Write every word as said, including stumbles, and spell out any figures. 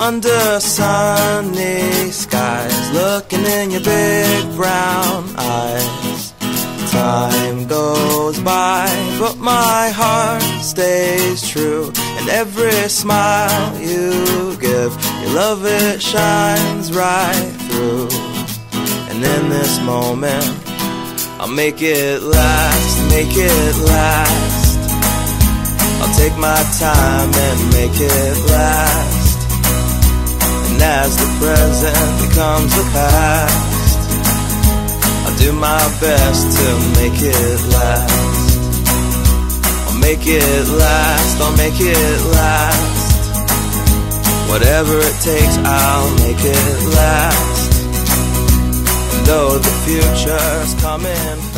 under sunny skies, looking in your big brown eyes. Time goes by, but my heart stays true, and every smile you give, your love, it shines right through. And in this moment, I'll make it last, make it last. I'll take my time and make it last. And as the present becomes the past, I'll do my best to make it last. I'll make it last, I'll make it last. Whatever it takes, I'll make it last. And though the future's coming fast,